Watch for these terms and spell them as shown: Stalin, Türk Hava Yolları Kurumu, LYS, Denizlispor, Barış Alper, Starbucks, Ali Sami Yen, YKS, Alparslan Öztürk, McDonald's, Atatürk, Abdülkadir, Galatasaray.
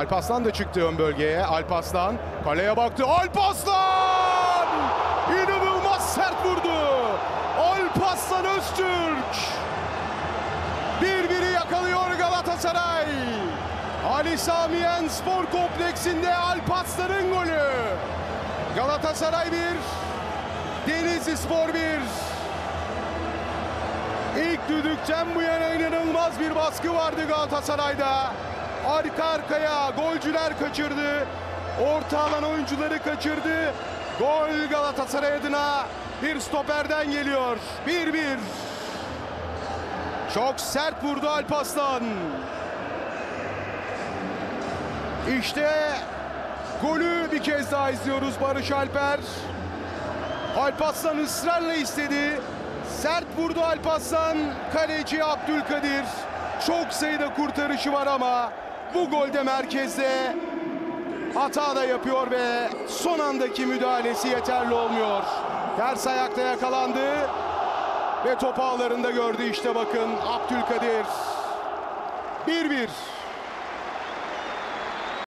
Alparslan da çıktı ön bölgeye. Alparslan kaleye baktı. Alparslan! İnanılmaz sert vurdu. Alparslan Öztürk. 1-1'i yakalıyor Galatasaray. Ali Sami Yen spor kompleksinde Alparslan'ın golü. Galatasaray 1, Denizlispor 1. İlk düdükten bu yana inanılmaz bir baskı vardı Galatasaray'da. Arka arkaya golcüler kaçırdı. Orta alan oyuncuları kaçırdı. Gol Galatasaray adına bir stoperden geliyor. 1-1. Çok sert vurdu Alparslan. İşte golü bir kez daha izliyoruz. Barış Alper. Alparslan ısrarla istedi. Sert vurdu Alparslan. Kaleci Abdülkadir. Çok sayıda kurtarışı var ama bu golde merkezde hata da yapıyor ve son andaki müdahalesi yeterli olmuyor. Ters ayakta yakalandı ve top ağlarında gördü, işte bakın Abdülkadir. 1-1.